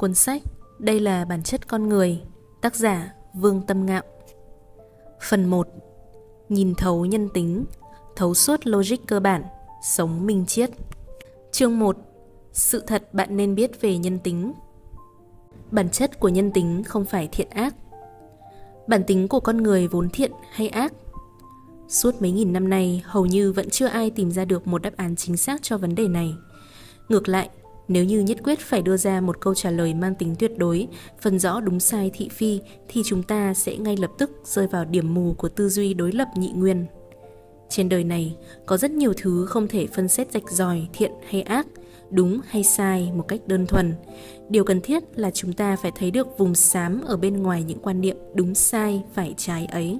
Cuốn sách Đây là bản chất con người, tác giả Vương Tâm Ngạo. Phần 1. Nhìn thấu nhân tính, thấu suốt logic cơ bản, sống minh triết. Chương 1. Sự thật bạn nên biết về nhân tính. Bản chất của nhân tính không phải thiện ác. Bản tính của con người vốn thiện hay ác? Suốt mấy nghìn năm nay, hầu như vẫn chưa ai tìm ra được một đáp án chính xác cho vấn đề này. Ngược lại, nếu như nhất quyết phải đưa ra một câu trả lời mang tính tuyệt đối, phân rõ đúng sai thị phi, thì chúng ta sẽ ngay lập tức rơi vào điểm mù của tư duy đối lập nhị nguyên. Trên đời này, có rất nhiều thứ không thể phân xét rạch ròi thiện hay ác, đúng hay sai một cách đơn thuần. Điều cần thiết là chúng ta phải thấy được vùng xám ở bên ngoài những quan niệm đúng sai, phải trái ấy.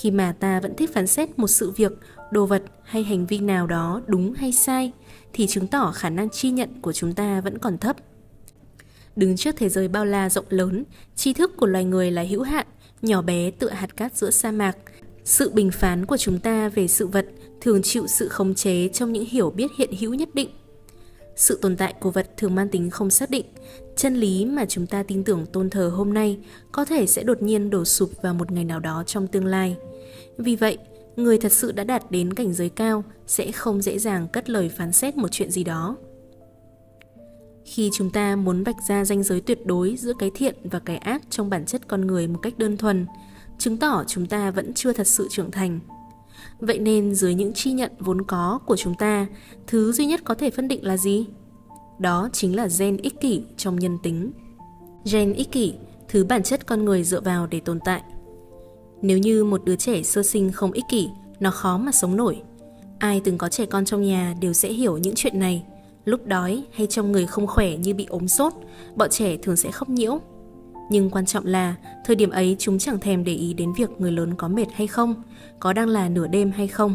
Khi mà ta vẫn thích phán xét một sự việc, đồ vật hay hành vi nào đó đúng hay sai, thì chứng tỏ khả năng chi nhận của chúng ta vẫn còn thấp. Đứng trước thế giới bao la rộng lớn, tri thức của loài người là hữu hạn, nhỏ bé tựa hạt cát giữa sa mạc. Sự bình phán của chúng ta về sự vật thường chịu sự khống chế trong những hiểu biết hiện hữu nhất định. Sự tồn tại của vật thường mang tính không xác định. Chân lý mà chúng ta tin tưởng tôn thờ hôm nay có thể sẽ đột nhiên đổ sụp vào một ngày nào đó trong tương lai. Vì vậy, người thật sự đã đạt đến cảnh giới cao sẽ không dễ dàng cất lời phán xét một chuyện gì đó. Khi chúng ta muốn vạch ra ranh giới tuyệt đối giữa cái thiện và cái ác trong bản chất con người một cách đơn thuần, chứng tỏ chúng ta vẫn chưa thật sự trưởng thành. Vậy nên dưới những chi nhận vốn có của chúng ta, thứ duy nhất có thể phân định là gì? Đó chính là gen ích kỷ trong nhân tính. Gen ích kỷ, thứ bản chất con người dựa vào để tồn tại. Nếu như một đứa trẻ sơ sinh không ích kỷ, nó khó mà sống nổi. Ai từng có trẻ con trong nhà đều sẽ hiểu những chuyện này. Lúc đói hay trong người không khỏe như bị ốm sốt, bọn trẻ thường sẽ khóc nhiễu. Nhưng quan trọng là, thời điểm ấy chúng chẳng thèm để ý đến việc người lớn có mệt hay không, có đang là nửa đêm hay không.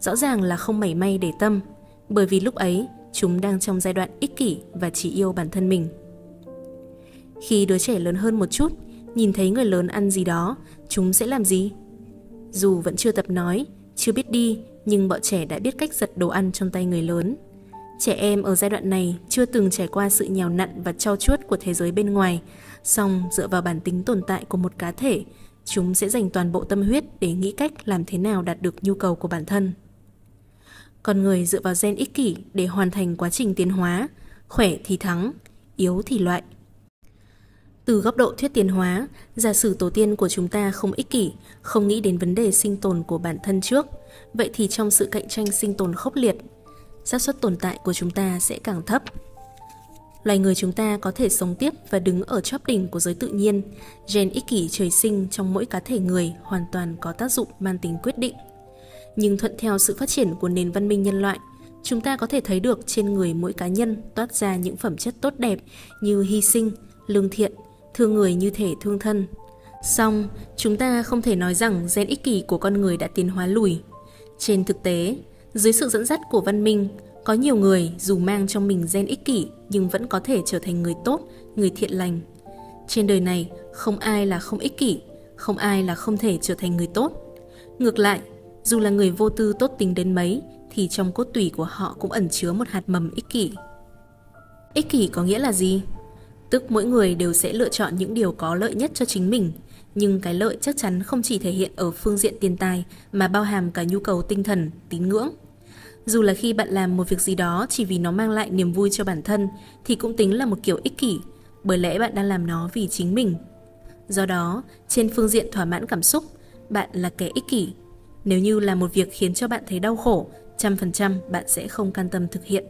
Rõ ràng là không mảy may để tâm, bởi vì lúc ấy chúng đang trong giai đoạn ích kỷ và chỉ yêu bản thân mình. Khi đứa trẻ lớn hơn một chút, nhìn thấy người lớn ăn gì đó, chúng sẽ làm gì? Dù vẫn chưa tập nói, chưa biết đi, nhưng bọn trẻ đã biết cách giật đồ ăn trong tay người lớn. Trẻ em ở giai đoạn này chưa từng trải qua sự nhào nặn và trau chuốt của thế giới bên ngoài, song dựa vào bản tính tồn tại của một cá thể, chúng sẽ dành toàn bộ tâm huyết để nghĩ cách làm thế nào đạt được nhu cầu của bản thân. Con người dựa vào gen ích kỷ để hoàn thành quá trình tiến hóa, khỏe thì thắng, yếu thì loại. Từ góc độ thuyết tiến hóa, giả sử tổ tiên của chúng ta không ích kỷ, không nghĩ đến vấn đề sinh tồn của bản thân trước, vậy thì trong sự cạnh tranh sinh tồn khốc liệt, xác suất tồn tại của chúng ta sẽ càng thấp. Loài người chúng ta có thể sống tiếp và đứng ở chóp đỉnh của giới tự nhiên. Gen ích kỷ trời sinh trong mỗi cá thể người hoàn toàn có tác dụng mang tính quyết định. Nhưng thuận theo sự phát triển của nền văn minh nhân loại, chúng ta có thể thấy được trên người mỗi cá nhân toát ra những phẩm chất tốt đẹp như hy sinh, lương thiện, thương người như thể thương thân. Song, chúng ta không thể nói rằng gen ích kỷ của con người đã tiến hóa lùi. Trên thực tế, dưới sự dẫn dắt của văn minh, có nhiều người dù mang trong mình gen ích kỷ nhưng vẫn có thể trở thành người tốt, người thiện lành. Trên đời này, không ai là không ích kỷ, không ai là không thể trở thành người tốt. Ngược lại, dù là người vô tư tốt tính đến mấy, thì trong cốt tủy của họ cũng ẩn chứa một hạt mầm ích kỷ. Ích kỷ có nghĩa là gì? Tức mỗi người đều sẽ lựa chọn những điều có lợi nhất cho chính mình, nhưng cái lợi chắc chắn không chỉ thể hiện ở phương diện tiền tài mà bao hàm cả nhu cầu tinh thần, tín ngưỡng. Dù là khi bạn làm một việc gì đó chỉ vì nó mang lại niềm vui cho bản thân thì cũng tính là một kiểu ích kỷ, bởi lẽ bạn đang làm nó vì chính mình. Do đó, trên phương diện thỏa mãn cảm xúc, bạn là kẻ ích kỷ. Nếu như là một việc khiến cho bạn thấy đau khổ, 100% bạn sẽ không can tâm thực hiện.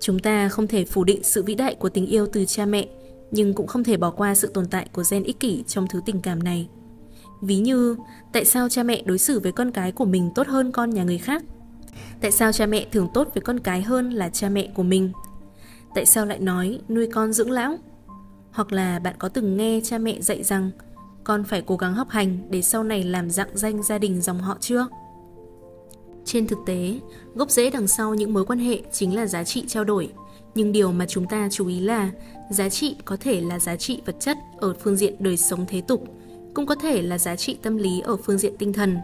Chúng ta không thể phủ định sự vĩ đại của tình yêu từ cha mẹ, nhưng cũng không thể bỏ qua sự tồn tại của gen ích kỷ trong thứ tình cảm này. Ví như, tại sao cha mẹ đối xử với con cái của mình tốt hơn con nhà người khác? Tại sao cha mẹ thường tốt với con cái hơn là cha mẹ của mình? Tại sao lại nói nuôi con dưỡng lão? Hoặc là bạn có từng nghe cha mẹ dạy rằng con phải cố gắng học hành để sau này làm rạng danh gia đình dòng họ chưa? Trên thực tế, gốc rễ đằng sau những mối quan hệ chính là giá trị trao đổi. Nhưng điều mà chúng ta chú ý là giá trị có thể là giá trị vật chất ở phương diện đời sống thế tục, cũng có thể là giá trị tâm lý ở phương diện tinh thần.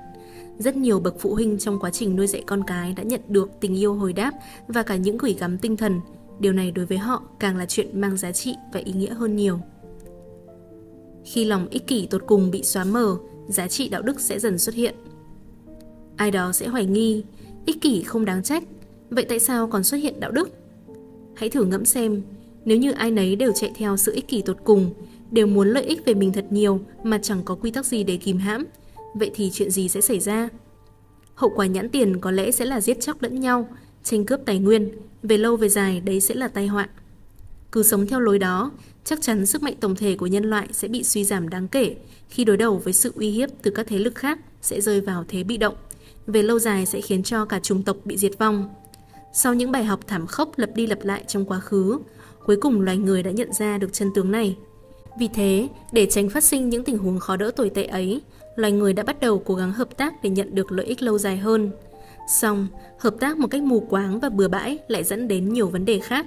Rất nhiều bậc phụ huynh trong quá trình nuôi dạy con cái đã nhận được tình yêu hồi đáp và cả những gửi gắm tinh thần, Điều này đối với họ càng là chuyện mang giá trị và ý nghĩa hơn nhiều. Khi lòng ích kỷ tột cùng bị xóa mờ, giá trị đạo đức sẽ dần xuất hiện. Ai đó sẽ hoài nghi, ích kỷ không đáng trách, vậy tại sao còn xuất hiện đạo đức? Hãy thử ngẫm xem, nếu như ai nấy đều chạy theo sự ích kỷ tột cùng, đều muốn lợi ích về mình thật nhiều mà chẳng có quy tắc gì để kìm hãm, vậy thì chuyện gì sẽ xảy ra? Hậu quả nhãn tiền có lẽ sẽ là giết chóc lẫn nhau, tranh cướp tài nguyên, về lâu về dài đấy sẽ là tai họa. Cứ sống theo lối đó, chắc chắn sức mạnh tổng thể của nhân loại sẽ bị suy giảm đáng kể khi đối đầu với sự uy hiếp từ các thế lực khác sẽ rơi vào thế bị động, về lâu dài sẽ khiến cho cả chủng tộc bị diệt vong. Sau những bài học thảm khốc lặp đi lặp lại trong quá khứ, cuối cùng loài người đã nhận ra được chân tướng này. Vì thế, để tránh phát sinh những tình huống khó đỡ tồi tệ ấy, loài người đã bắt đầu cố gắng hợp tác để nhận được lợi ích lâu dài hơn. Song, hợp tác một cách mù quáng và bừa bãi lại dẫn đến nhiều vấn đề khác.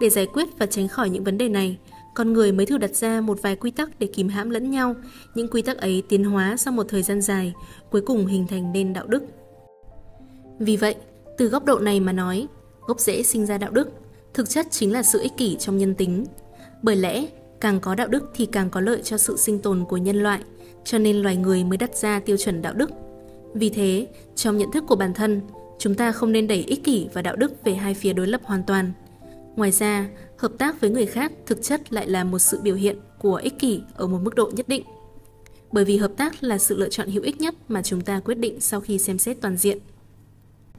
Để giải quyết và tránh khỏi những vấn đề này, con người mới thử đặt ra một vài quy tắc để kìm hãm lẫn nhau. Những quy tắc ấy tiến hóa sau một thời gian dài, cuối cùng hình thành nên đạo đức. Vì vậy, từ góc độ này mà nói, gốc rễ sinh ra đạo đức, thực chất chính là sự ích kỷ trong nhân tính. Bởi lẽ, càng có đạo đức thì càng có lợi cho sự sinh tồn của nhân loại, cho nên loài người mới đặt ra tiêu chuẩn đạo đức. Vì thế, trong nhận thức của bản thân, chúng ta không nên đẩy ích kỷ và đạo đức về hai phía đối lập hoàn toàn. Ngoài ra, hợp tác với người khác thực chất lại là một sự biểu hiện của ích kỷ ở một mức độ nhất định. Bởi vì hợp tác là sự lựa chọn hữu ích nhất mà chúng ta quyết định sau khi xem xét toàn diện.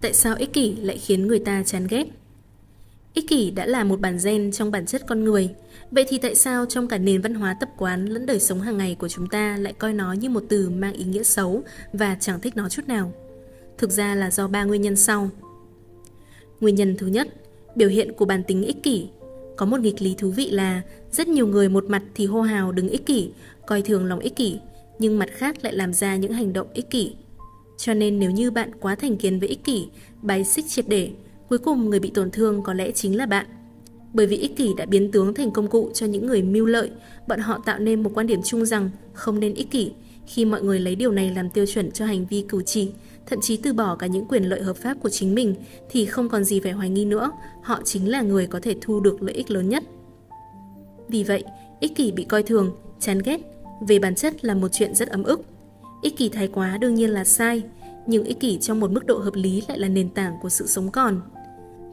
Tại sao ích kỷ lại khiến người ta chán ghét? Ích kỷ đã là một bản gen trong bản chất con người, vậy thì tại sao trong cả nền văn hóa tập quán lẫn đời sống hàng ngày của chúng ta lại coi nó như một từ mang ý nghĩa xấu và chẳng thích nó chút nào? Thực ra là do ba nguyên nhân sau. Nguyên nhân thứ nhất, biểu hiện của bản tính ích kỷ. Có một nghịch lý thú vị là rất nhiều người một mặt thì hô hào đừng ích kỷ, coi thường lòng ích kỷ, nhưng mặt khác lại làm ra những hành động ích kỷ. Cho nên nếu như bạn quá thành kiến với ích kỷ, bài xích triệt để, cuối cùng người bị tổn thương có lẽ chính là bạn. Bởi vì ích kỷ đã biến tướng thành công cụ cho những người mưu lợi, bọn họ tạo nên một quan điểm chung rằng không nên ích kỷ, khi mọi người lấy điều này làm tiêu chuẩn cho hành vi cử chỉ, thậm chí từ bỏ cả những quyền lợi hợp pháp của chính mình thì không còn gì phải hoài nghi nữa, họ chính là người có thể thu được lợi ích lớn nhất. Vì vậy, ích kỷ bị coi thường, chán ghét, về bản chất là một chuyện rất ấm ức. Ích kỷ thái quá đương nhiên là sai, nhưng ích kỷ trong một mức độ hợp lý lại là nền tảng của sự sống còn.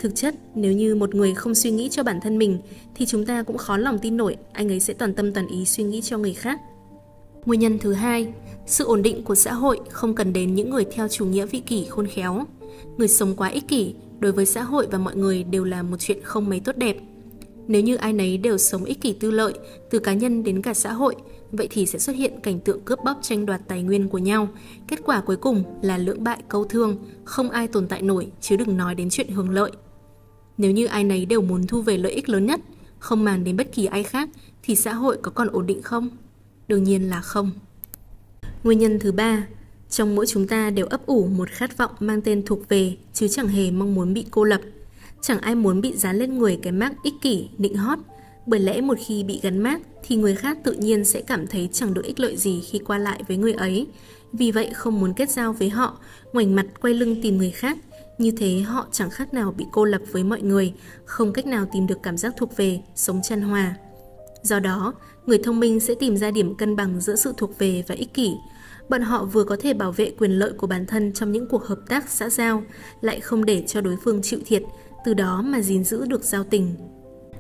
Thực chất, nếu như một người không suy nghĩ cho bản thân mình thì chúng ta cũng khó lòng tin nổi anh ấy sẽ toàn tâm toàn ý suy nghĩ cho người khác. Nguyên nhân thứ hai, sự ổn định của xã hội không cần đến những người theo chủ nghĩa vị kỷ khôn khéo. Người sống quá ích kỷ đối với xã hội và mọi người đều là một chuyện không mấy tốt đẹp. Nếu như ai nấy đều sống ích kỷ tư lợi, từ cá nhân đến cả xã hội, vậy thì sẽ xuất hiện cảnh tượng cướp bóc tranh đoạt tài nguyên của nhau. Kết quả cuối cùng là lưỡng bại câu thương, không ai tồn tại nổi chứ đừng nói đến chuyện hưởng lợi. Nếu như ai nấy đều muốn thu về lợi ích lớn nhất, không màng đến bất kỳ ai khác, thì xã hội có còn ổn định không? Đương nhiên là không. Nguyên nhân thứ ba, trong mỗi chúng ta đều ấp ủ một khát vọng mang tên thuộc về, chứ chẳng hề mong muốn bị cô lập. Chẳng ai muốn bị dán lên người cái mác ích kỷ, nịnh hót, bởi lẽ một khi bị gắn mác thì người khác tự nhiên sẽ cảm thấy chẳng được ích lợi gì khi qua lại với người ấy. Vì vậy không muốn kết giao với họ, ngoảnh mặt quay lưng tìm người khác. Như thế họ chẳng khác nào bị cô lập với mọi người, không cách nào tìm được cảm giác thuộc về, sống chan hòa. Do đó, người thông minh sẽ tìm ra điểm cân bằng giữa sự thuộc về và ích kỷ. Bọn họ vừa có thể bảo vệ quyền lợi của bản thân trong những cuộc hợp tác xã giao, lại không để cho đối phương chịu thiệt, từ đó mà gìn giữ được giao tình.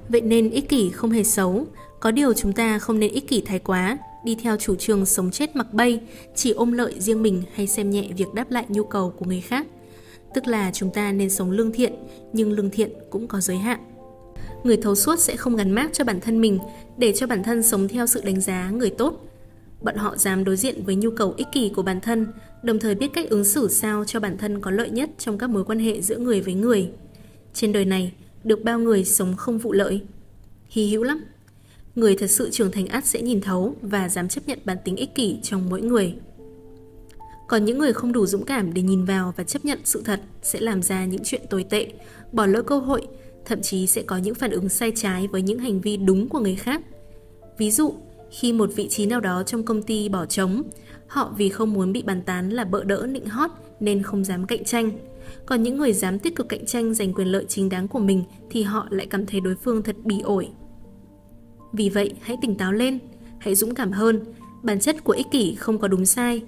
Vậy nên ích kỷ không hề xấu, có điều chúng ta không nên ích kỷ thái quá, đi theo chủ trương sống chết mặc bay, chỉ ôm lợi riêng mình hay xem nhẹ việc đáp lại nhu cầu của người khác. Tức là chúng ta nên sống lương thiện, nhưng lương thiện cũng có giới hạn. Người thấu suốt sẽ không gắn mác cho bản thân mình, để cho bản thân sống theo sự đánh giá người tốt. Bọn họ dám đối diện với nhu cầu ích kỷ của bản thân, đồng thời biết cách ứng xử sao cho bản thân có lợi nhất trong các mối quan hệ giữa người với người. Trên đời này, được bao người sống không vụ lợi? Hy hữu lắm. Người thật sự trưởng thành ắt sẽ nhìn thấu và dám chấp nhận bản tính ích kỷ trong mỗi người. Còn những người không đủ dũng cảm để nhìn vào và chấp nhận sự thật sẽ làm ra những chuyện tồi tệ, bỏ lỡ cơ hội, thậm chí sẽ có những phản ứng sai trái với những hành vi đúng của người khác. Ví dụ, khi một vị trí nào đó trong công ty bỏ trống, họ vì không muốn bị bàn tán là bợ đỡ nịnh hót nên không dám cạnh tranh. Còn những người dám tích cực cạnh tranh giành quyền lợi chính đáng của mình thì họ lại cảm thấy đối phương thật bỉ ổi. Vì vậy, hãy tỉnh táo lên, hãy dũng cảm hơn. Bản chất của ích kỷ không có đúng sai.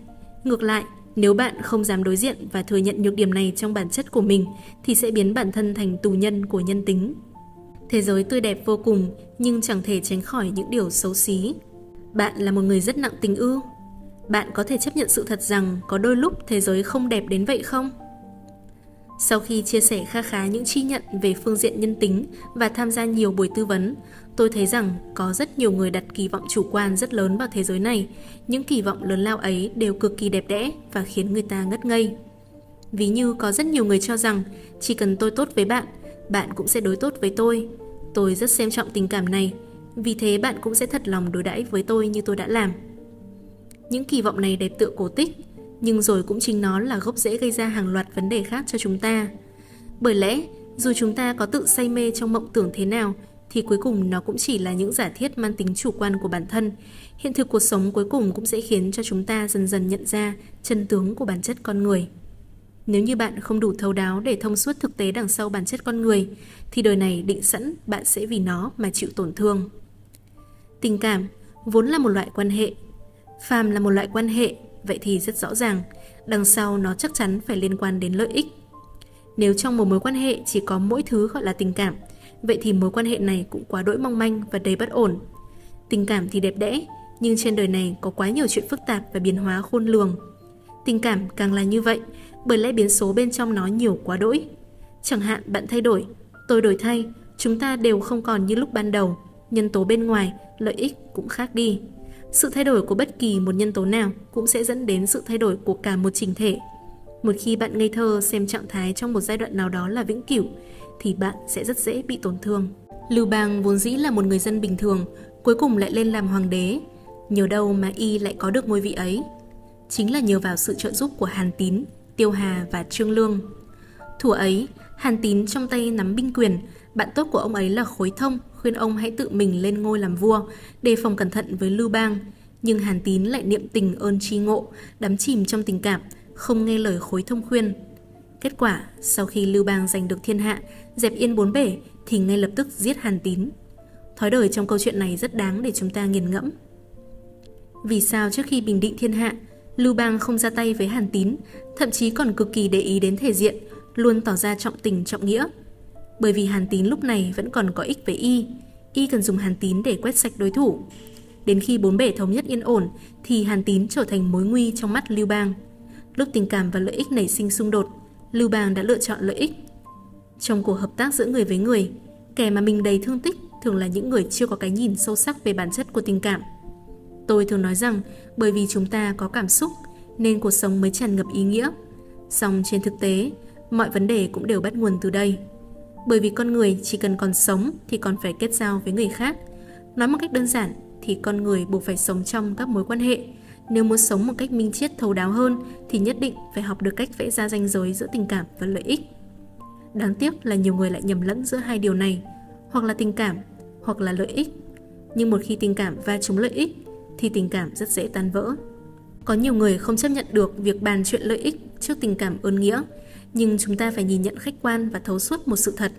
Ngược lại, nếu bạn không dám đối diện và thừa nhận nhược điểm này trong bản chất của mình thì sẽ biến bản thân thành tù nhân của nhân tính. Thế giới tươi đẹp vô cùng nhưng chẳng thể tránh khỏi những điều xấu xí. Bạn là một người rất nặng tình ưu. Bạn có thể chấp nhận sự thật rằng có đôi lúc thế giới không đẹp đến vậy không? Sau khi chia sẻ kha khá những chi nhận về phương diện nhân tính và tham gia nhiều buổi tư vấn, tôi thấy rằng có rất nhiều người đặt kỳ vọng chủ quan rất lớn vào thế giới này. Những kỳ vọng lớn lao ấy đều cực kỳ đẹp đẽ và khiến người ta ngất ngây. Ví như có rất nhiều người cho rằng chỉ cần tôi tốt với bạn, bạn cũng sẽ đối tốt với tôi. Tôi rất xem trọng tình cảm này, vì thế bạn cũng sẽ thật lòng đối đãi với tôi như tôi đã làm. Những kỳ vọng này đẹp tựa cổ tích, nhưng rồi cũng chính nó là gốc rễ gây ra hàng loạt vấn đề khác cho chúng ta. Bởi lẽ, dù chúng ta có tự say mê trong mộng tưởng thế nào, thì cuối cùng nó cũng chỉ là những giả thiết mang tính chủ quan của bản thân. Hiện thực cuộc sống cuối cùng cũng sẽ khiến cho chúng ta dần dần nhận ra chân tướng của bản chất con người. Nếu như bạn không đủ thấu đáo để thông suốt thực tế đằng sau bản chất con người, thì đời này định sẵn bạn sẽ vì nó mà chịu tổn thương. Tình cảm vốn là một loại quan hệ. Phàm là một loại quan hệ, vậy thì rất rõ ràng, đằng sau nó chắc chắn phải liên quan đến lợi ích. Nếu trong một mối quan hệ chỉ có mỗi thứ gọi là tình cảm, vậy thì mối quan hệ này cũng quá đỗi mong manh và đầy bất ổn. Tình cảm thì đẹp đẽ, nhưng trên đời này có quá nhiều chuyện phức tạp và biến hóa khôn lường. Tình cảm càng là như vậy, bởi lẽ biến số bên trong nó nhiều quá đỗi. Chẳng hạn bạn thay đổi, tôi đổi thay, chúng ta đều không còn như lúc ban đầu, nhân tố bên ngoài, lợi ích cũng khác đi. Sự thay đổi của bất kỳ một nhân tố nào cũng sẽ dẫn đến sự thay đổi của cả một chỉnh thể. Một khi bạn ngây thơ xem trạng thái trong một giai đoạn nào đó là vĩnh cửu, thì bạn sẽ rất dễ bị tổn thương. Lưu Bang vốn dĩ là một người dân bình thường, cuối cùng lại lên làm hoàng đế. Nhờ đâu mà y lại có được ngôi vị ấy? Chính là nhờ vào sự trợ giúp của Hàn Tín, Tiêu Hà và Trương Lương. Thuở ấy, Hàn Tín trong tay nắm binh quyền, bạn tốt của ông ấy là Khối Thông khuyên ông hãy tự mình lên ngôi làm vua, đề phòng cẩn thận với Lưu Bang. Nhưng Hàn Tín lại niệm tình ơn tri ngộ, đắm chìm trong tình cảm, không nghe lời Khối Thông khuyên. Kết quả, sau khi Lưu Bang giành được thiên hạ, dẹp yên bốn bể, thì ngay lập tức giết Hàn Tín. Thói đời trong câu chuyện này rất đáng để chúng ta nghiền ngẫm. Vì sao trước khi bình định thiên hạ, Lưu Bang không ra tay với Hàn Tín, thậm chí còn cực kỳ để ý đến thể diện, luôn tỏ ra trọng tình trọng nghĩa? Bởi vì Hàn Tín lúc này vẫn còn có ích với y cần dùng Hàn Tín để quét sạch đối thủ. Đến khi bốn bể thống nhất yên ổn thì Hàn Tín trở thành mối nguy trong mắt Lưu Bang. Lúc tình cảm và lợi ích nảy sinh xung đột, Lưu Bang đã lựa chọn lợi ích. Trong cuộc hợp tác giữa người với người, kẻ mà mình đầy thương tích thường là những người chưa có cái nhìn sâu sắc về bản chất của tình cảm. Tôi thường nói rằng bởi vì chúng ta có cảm xúc nên cuộc sống mới tràn ngập ý nghĩa. Song trên thực tế, mọi vấn đề cũng đều bắt nguồn từ đây. Bởi vì con người chỉ cần còn sống thì còn phải kết giao với người khác. Nói một cách đơn giản thì con người buộc phải sống trong các mối quan hệ. Nếu muốn sống một cách minh triết thấu đáo hơn thì nhất định phải học được cách vẽ ra ranh giới giữa tình cảm và lợi ích. Đáng tiếc là nhiều người lại nhầm lẫn giữa hai điều này, hoặc là tình cảm, hoặc là lợi ích. Nhưng một khi tình cảm va trúng lợi ích thì tình cảm rất dễ tan vỡ. Có nhiều người không chấp nhận được việc bàn chuyện lợi ích trước tình cảm ơn nghĩa. Nhưng chúng ta phải nhìn nhận khách quan và thấu suốt một sự thật.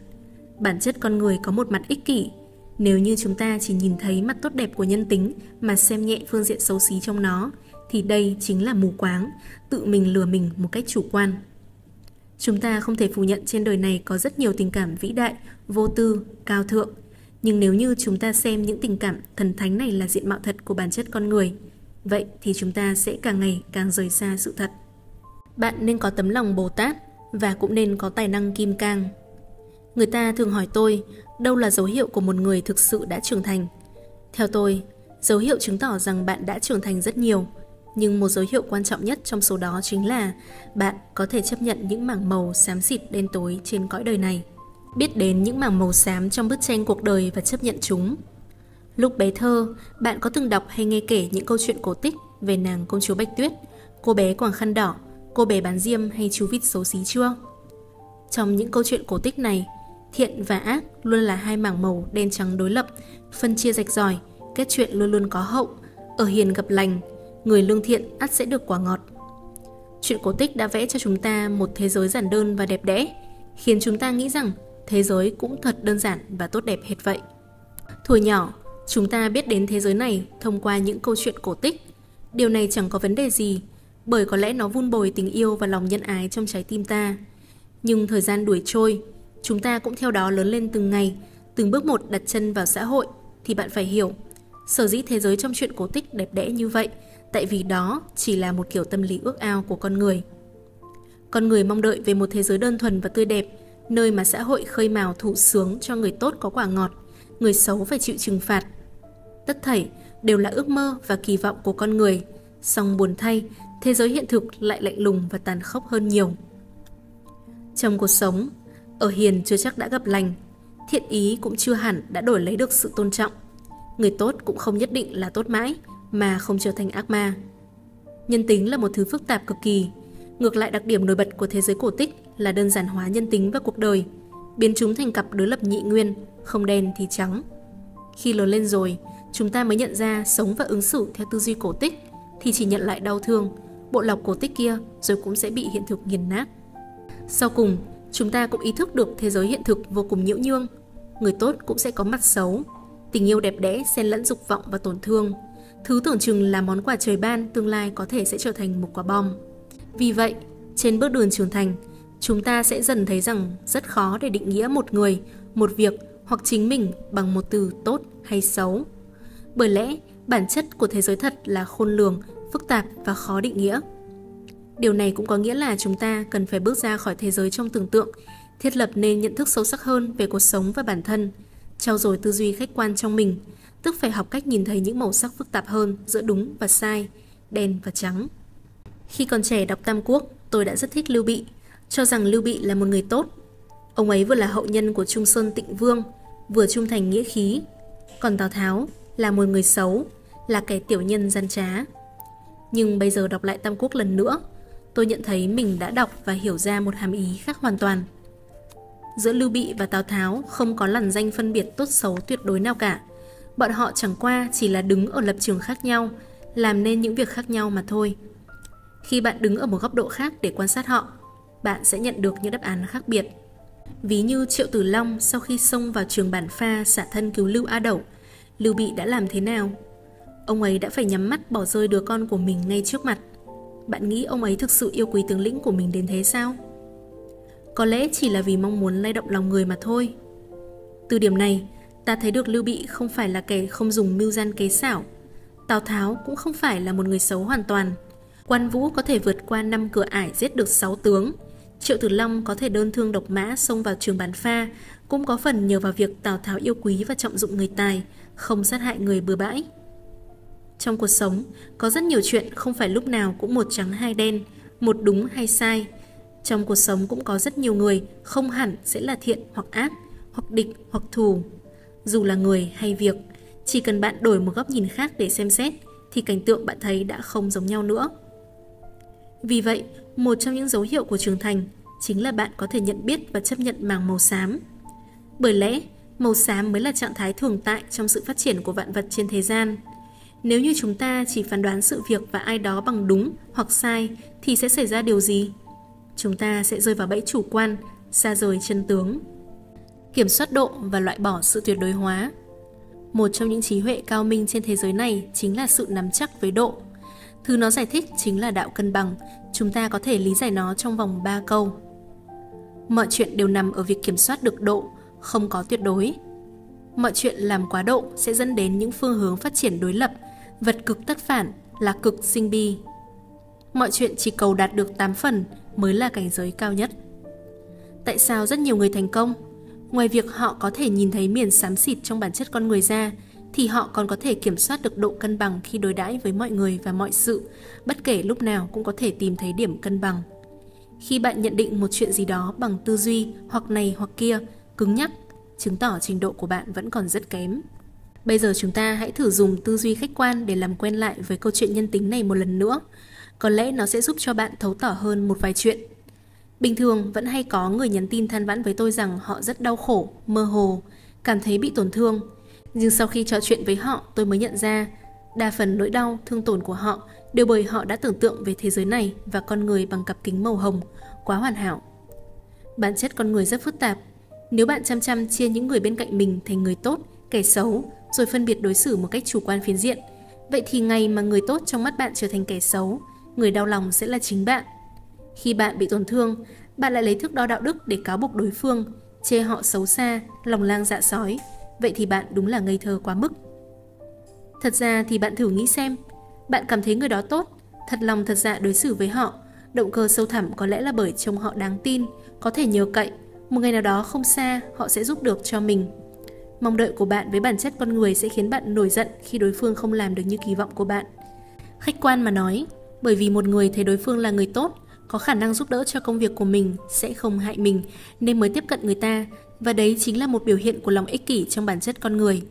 Bản chất con người có một mặt ích kỷ. Nếu như chúng ta chỉ nhìn thấy mặt tốt đẹp của nhân tính mà xem nhẹ phương diện xấu xí trong nó, thì đây chính là mù quáng, tự mình lừa mình một cách chủ quan. Chúng ta không thể phủ nhận trên đời này có rất nhiều tình cảm vĩ đại, vô tư, cao thượng. Nhưng nếu như chúng ta xem những tình cảm thần thánh này là diện mạo thật của bản chất con người, vậy thì chúng ta sẽ càng ngày càng rời xa sự thật. Bạn nên có tấm lòng Bồ Tát và cũng nên có tài năng kim cang. Người ta thường hỏi tôi, đâu là dấu hiệu của một người thực sự đã trưởng thành? Theo tôi, dấu hiệu chứng tỏ rằng bạn đã trưởng thành rất nhiều, nhưng một dấu hiệu quan trọng nhất trong số đó chính là bạn có thể chấp nhận những mảng màu xám xịt đen tối trên cõi đời này. Biết đến những mảng màu xám trong bức tranh cuộc đời và chấp nhận chúng. Lúc bé thơ, bạn có từng đọc hay nghe kể những câu chuyện cổ tích về nàng công chúa Bạch Tuyết, cô bé quàng khăn đỏ, cô bé bán diêm hay chú vịt xấu xí chưa? Trong những câu chuyện cổ tích này, thiện và ác luôn là hai mảng màu đen trắng đối lập, phân chia rạch ròi, kết chuyện luôn luôn có hậu, ở hiền gặp lành, người lương thiện ắt sẽ được quả ngọt. Chuyện cổ tích đã vẽ cho chúng ta một thế giới giản đơn và đẹp đẽ, khiến chúng ta nghĩ rằng thế giới cũng thật đơn giản và tốt đẹp hết vậy. Thuở nhỏ, chúng ta biết đến thế giới này thông qua những câu chuyện cổ tích. Điều này chẳng có vấn đề gì, bởi có lẽ nó vun bồi tình yêu và lòng nhân ái trong trái tim ta. Nhưng thời gian đuổi trôi, chúng ta cũng theo đó lớn lên từng ngày, từng bước một đặt chân vào xã hội, thì bạn phải hiểu, sở dĩ thế giới trong chuyện cổ tích đẹp đẽ như vậy, tại vì đó chỉ là một kiểu tâm lý ước ao của con người. Con người mong đợi về một thế giới đơn thuần và tươi đẹp, nơi mà xã hội khơi mào thụ sướng cho người tốt có quả ngọt, người xấu phải chịu trừng phạt. Tất thảy đều là ước mơ và kỳ vọng của con người, song buồn thay, thế giới hiện thực lại lạnh lùng và tàn khốc hơn nhiều. Trong cuộc sống, ở hiền chưa chắc đã gặp lành, thiện ý cũng chưa hẳn đã đổi lấy được sự tôn trọng. Người tốt cũng không nhất định là tốt mãi, mà không trở thành ác ma. Nhân tính là một thứ phức tạp cực kỳ. Ngược lại, đặc điểm nổi bật của thế giới cổ tích là đơn giản hóa nhân tính và cuộc đời, biến chúng thành cặp đối lập nhị nguyên, không đen thì trắng. Khi lớn lên rồi, chúng ta mới nhận ra sống và ứng xử theo tư duy cổ tích thì chỉ nhận lại đau thương, bộ lọc cổ tích kia rồi cũng sẽ bị hiện thực nghiền nát. Sau cùng, chúng ta cũng ý thức được thế giới hiện thực vô cùng nhiễu nhương. Người tốt cũng sẽ có mặt xấu, tình yêu đẹp đẽ xen lẫn dục vọng và tổn thương. Thứ tưởng chừng là món quà trời ban tương lai có thể sẽ trở thành một quả bom. Vì vậy, trên bước đường trưởng thành, chúng ta sẽ dần thấy rằng rất khó để định nghĩa một người, một việc hoặc chính mình bằng một từ tốt hay xấu. Bởi lẽ, bản chất của thế giới thật là khôn lường, phức tạp và khó định nghĩa. Điều này cũng có nghĩa là chúng ta cần phải bước ra khỏi thế giới trong tưởng tượng, thiết lập nên nhận thức sâu sắc hơn về cuộc sống và bản thân, trau dồi tư duy khách quan trong mình, tức phải học cách nhìn thấy những màu sắc phức tạp hơn giữa đúng và sai, đen và trắng. Khi còn trẻ đọc Tam Quốc, tôi đã rất thích Lưu Bị, cho rằng Lưu Bị là một người tốt. Ông ấy vừa là hậu nhân của Trung Sơn Tịnh Vương, vừa trung thành nghĩa khí. Còn Tào Tháo là một người xấu, là kẻ tiểu nhân gian trá. Nhưng bây giờ đọc lại Tam Quốc lần nữa, tôi nhận thấy mình đã đọc và hiểu ra một hàm ý khác hoàn toàn. Giữa Lưu Bị và Tào Tháo không có lằn ranh phân biệt tốt xấu tuyệt đối nào cả. Bọn họ chẳng qua chỉ là đứng ở lập trường khác nhau, làm nên những việc khác nhau mà thôi. Khi bạn đứng ở một góc độ khác để quan sát họ, bạn sẽ nhận được những đáp án khác biệt. Ví như Triệu Tử Long sau khi xông vào trường Bản Pha xả thân cứu Lưu A Đẩu, Lưu Bị đã làm thế nào? Ông ấy đã phải nhắm mắt bỏ rơi đứa con của mình ngay trước mặt. Bạn nghĩ ông ấy thực sự yêu quý tướng lĩnh của mình đến thế sao? Có lẽ chỉ là vì mong muốn lay động lòng người mà thôi. Từ điểm này, ta thấy được Lưu Bị không phải là kẻ không dùng mưu gian kế xảo. Tào Tháo cũng không phải là một người xấu hoàn toàn. Quan Vũ có thể vượt qua 5 cửa ải giết được 6 tướng. Triệu Tử Long có thể đơn thương độc mã xông vào trường Bàn Pha, cũng có phần nhờ vào việc Tào Tháo yêu quý và trọng dụng người tài, không sát hại người bừa bãi. Trong cuộc sống, có rất nhiều chuyện không phải lúc nào cũng một trắng hai đen, một đúng hay sai. Trong cuộc sống cũng có rất nhiều người không hẳn sẽ là thiện hoặc ác, hoặc địch hoặc thù. Dù là người hay việc, chỉ cần bạn đổi một góc nhìn khác để xem xét, thì cảnh tượng bạn thấy đã không giống nhau nữa. Vì vậy, một trong những dấu hiệu của trưởng thành chính là bạn có thể nhận biết và chấp nhận mảng màu xám. Bởi lẽ, màu xám mới là trạng thái thường tại trong sự phát triển của vạn vật trên thế gian. Nếu như chúng ta chỉ phán đoán sự việc và ai đó bằng đúng hoặc sai thì sẽ xảy ra điều gì? Chúng ta sẽ rơi vào bẫy chủ quan, xa rời chân tướng. Kiểm soát độ và loại bỏ sự tuyệt đối hóa. Một trong những trí huệ cao minh trên thế giới này chính là sự nắm chắc với độ. Thứ nó giải thích chính là đạo cân bằng, chúng ta có thể lý giải nó trong vòng 3 câu. Mọi chuyện đều nằm ở việc kiểm soát được độ, không có tuyệt đối. Mọi chuyện làm quá độ sẽ dẫn đến những phương hướng phát triển đối lập, vật cực tất phản, là cực sinh bi. Mọi chuyện chỉ cầu đạt được 8 phần mới là cảnh giới cao nhất. Tại sao rất nhiều người thành công? Ngoài việc họ có thể nhìn thấy miền xám xịt trong bản chất con người ra, thì họ còn có thể kiểm soát được độ cân bằng khi đối đãi với mọi người và mọi sự, bất kể lúc nào cũng có thể tìm thấy điểm cân bằng. Khi bạn nhận định một chuyện gì đó bằng tư duy hoặc này hoặc kia, cứng nhắc, chứng tỏ trình độ của bạn vẫn còn rất kém. Bây giờ chúng ta hãy thử dùng tư duy khách quan để làm quen lại với câu chuyện nhân tính này một lần nữa. Có lẽ nó sẽ giúp cho bạn thấu tỏ hơn một vài chuyện. Bình thường vẫn hay có người nhắn tin than vãn với tôi rằng họ rất đau khổ, mơ hồ, cảm thấy bị tổn thương. Nhưng sau khi trò chuyện với họ, tôi mới nhận ra, đa phần nỗi đau, thương tổn của họ đều bởi họ đã tưởng tượng về thế giới này và con người bằng cặp kính màu hồng, quá hoàn hảo. Bản chất con người rất phức tạp. Nếu bạn chăm chăm chia những người bên cạnh mình thành người tốt, kẻ xấu, rồi phân biệt đối xử một cách chủ quan phiến diện, vậy thì ngày mà người tốt trong mắt bạn trở thành kẻ xấu, người đau lòng sẽ là chính bạn. Khi bạn bị tổn thương, bạn lại lấy thước đo đạo đức để cáo buộc đối phương, chê họ xấu xa, lòng lang dạ sói, vậy thì bạn đúng là ngây thơ quá mức. Thật ra thì bạn thử nghĩ xem, bạn cảm thấy người đó tốt, thật lòng thật dạ đối xử với họ, động cơ sâu thẳm có lẽ là bởi trông họ đáng tin, có thể nhờ cậy, một ngày nào đó không xa họ sẽ giúp được cho mình. Mong đợi của bạn với bản chất con người sẽ khiến bạn nổi giận khi đối phương không làm được như kỳ vọng của bạn. Khách quan mà nói, bởi vì một người thấy đối phương là người tốt, có khả năng giúp đỡ cho công việc của mình, sẽ không hại mình nên mới tiếp cận người ta, và đấy chính là một biểu hiện của lòng ích kỷ trong bản chất con người.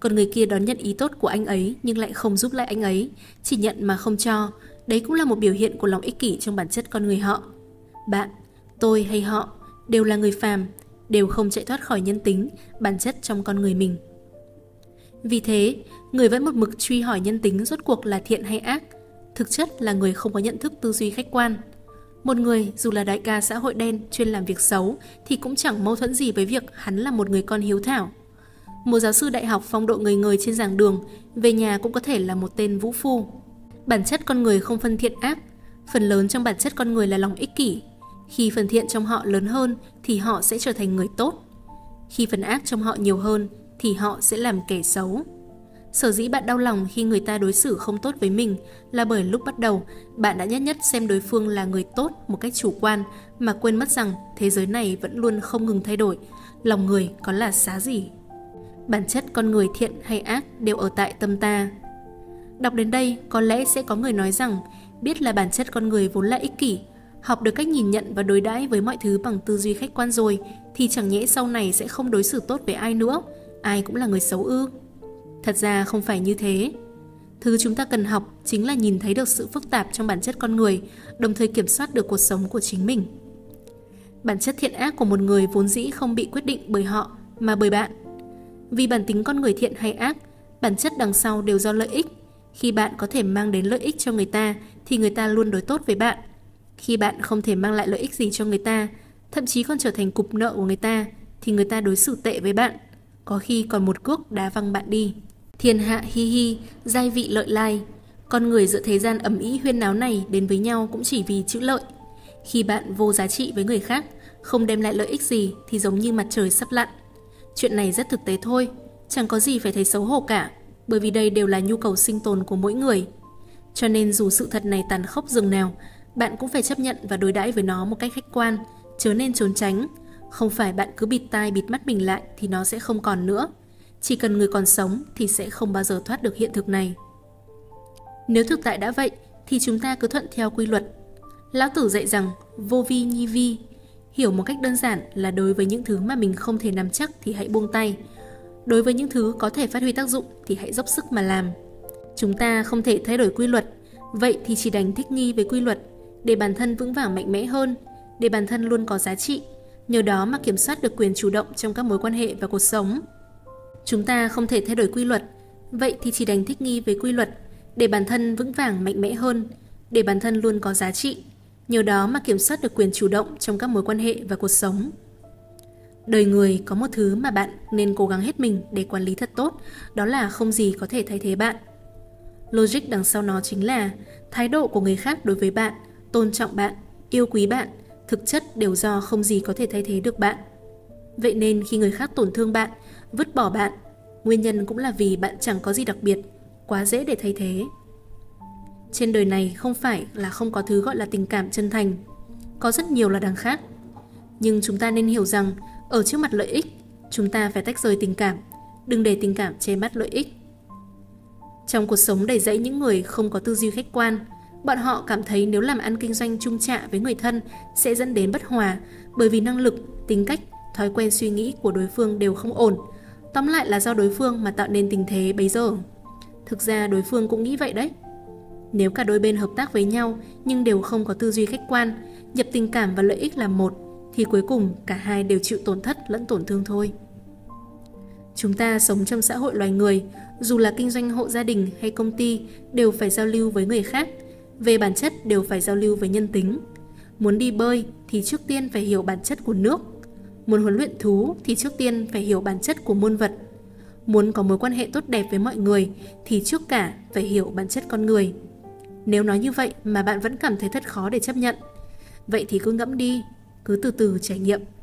Còn người kia đón nhận ý tốt của anh ấy nhưng lại không giúp lại anh ấy, chỉ nhận mà không cho, đấy cũng là một biểu hiện của lòng ích kỷ trong bản chất con người họ. Bạn, tôi hay họ đều là người phàm, đều không chạy thoát khỏi nhân tính, bản chất trong con người mình. Vì thế, người vẫn một mực truy hỏi nhân tính rốt cuộc là thiện hay ác, thực chất là người không có nhận thức tư duy khách quan. Một người dù là đại ca xã hội đen chuyên làm việc xấu thì cũng chẳng mâu thuẫn gì với việc hắn là một người con hiếu thảo. Một giáo sư đại học phong độ người người trên giảng đường, về nhà cũng có thể là một tên vũ phu. Bản chất con người không phân thiện ác, phần lớn trong bản chất con người là lòng ích kỷ. Khi phần thiện trong họ lớn hơn thì họ sẽ trở thành người tốt. Khi phần ác trong họ nhiều hơn thì họ sẽ làm kẻ xấu. Sở dĩ bạn đau lòng khi người ta đối xử không tốt với mình là bởi lúc bắt đầu bạn đã nhất nhất xem đối phương là người tốt một cách chủ quan mà quên mất rằng thế giới này vẫn luôn không ngừng thay đổi, lòng người có là xá gì. Bản chất con người thiện hay ác đều ở tại tâm ta. Đọc đến đây, có lẽ sẽ có người nói rằng biết là bản chất con người vốn là ích kỷ, học được cách nhìn nhận và đối đãi với mọi thứ bằng tư duy khách quan rồi thì chẳng nhẽ sau này sẽ không đối xử tốt với ai nữa, ai cũng là người xấu ư? Thật ra không phải như thế. Thứ chúng ta cần học chính là nhìn thấy được sự phức tạp trong bản chất con người, đồng thời kiểm soát được cuộc sống của chính mình. Bản chất thiện ác của một người vốn dĩ không bị quyết định bởi họ mà bởi bạn. Vì bản tính con người thiện hay ác, bản chất đằng sau đều do lợi ích. Khi bạn có thể mang đến lợi ích cho người ta thì người ta luôn đối tốt với bạn. Khi bạn không thể mang lại lợi ích gì cho người ta, thậm chí còn trở thành cục nợ của người ta, thì người ta đối xử tệ với bạn, có khi còn một cước đá văng bạn đi. Thiên hạ hi hi, giai vị lợi lai. Con người giữa thế gian ầm ĩ huyên náo này đến với nhau cũng chỉ vì chữ lợi. Khi bạn vô giá trị với người khác, không đem lại lợi ích gì thì giống như mặt trời sắp lặn. Chuyện này rất thực tế thôi, chẳng có gì phải thấy xấu hổ cả, bởi vì đây đều là nhu cầu sinh tồn của mỗi người. Cho nên dù sự thật này tàn khốc dường nào, bạn cũng phải chấp nhận và đối đãi với nó một cách khách quan, chớ nên trốn tránh. Không phải bạn cứ bịt tai bịt mắt mình lại thì nó sẽ không còn nữa. Chỉ cần người còn sống thì sẽ không bao giờ thoát được hiện thực này. Nếu thực tại đã vậy thì chúng ta cứ thuận theo quy luật. Lão Tử dạy rằng vô vi nhi vi, hiểu một cách đơn giản là đối với những thứ mà mình không thể nắm chắc thì hãy buông tay. Đối với những thứ có thể phát huy tác dụng thì hãy dốc sức mà làm. Chúng ta không thể thay đổi quy luật, vậy thì chỉ đành thích nghi với quy luật để bản thân vững vàng mạnh mẽ hơn, để bản thân luôn có giá trị, nhờ đó mà kiểm soát được quyền chủ động trong các mối quan hệ và cuộc sống. Chúng ta không thể thay đổi quy luật, vậy thì chỉ đành thích nghi với quy luật để bản thân vững vàng mạnh mẽ hơn, để bản thân luôn có giá trị, nhờ đó mà kiểm soát được quyền chủ động trong các mối quan hệ và cuộc sống. Đời người có một thứ mà bạn nên cố gắng hết mình để quản lý thật tốt, đó là không gì có thể thay thế bạn. Logic đằng sau nó chính là thái độ của người khác đối với bạn, tôn trọng bạn, yêu quý bạn, thực chất đều do không gì có thể thay thế được bạn. Vậy nên khi người khác tổn thương bạn, vứt bỏ bạn, nguyên nhân cũng là vì bạn chẳng có gì đặc biệt, quá dễ để thay thế. Trên đời này không phải là không có thứ gọi là tình cảm chân thành, có rất nhiều là đằng khác. Nhưng chúng ta nên hiểu rằng, ở trước mặt lợi ích, chúng ta phải tách rời tình cảm, đừng để tình cảm che mắt lợi ích. Trong cuộc sống đầy dẫy những người không có tư duy khách quan, bọn họ cảm thấy nếu làm ăn kinh doanh chung chạ với người thân sẽ dẫn đến bất hòa, bởi vì năng lực, tính cách, thói quen suy nghĩ của đối phương đều không ổn. Tóm lại là do đối phương mà tạo nên tình thế bấy giờ. Thực ra đối phương cũng nghĩ vậy đấy. Nếu cả đôi bên hợp tác với nhau nhưng đều không có tư duy khách quan, nhập tình cảm và lợi ích làm một, thì cuối cùng cả hai đều chịu tổn thất lẫn tổn thương thôi. Chúng ta sống trong xã hội loài người, dù là kinh doanh hộ gia đình hay công ty đều phải giao lưu với người khác, về bản chất đều phải giao lưu với nhân tính. Muốn đi bơi thì trước tiên phải hiểu bản chất của nước, muốn huấn luyện thú thì trước tiên phải hiểu bản chất của muôn vật, muốn có mối quan hệ tốt đẹp với mọi người thì trước cả phải hiểu bản chất con người. Nếu nói như vậy mà bạn vẫn cảm thấy thật khó để chấp nhận, vậy thì cứ ngẫm đi, cứ từ từ trải nghiệm.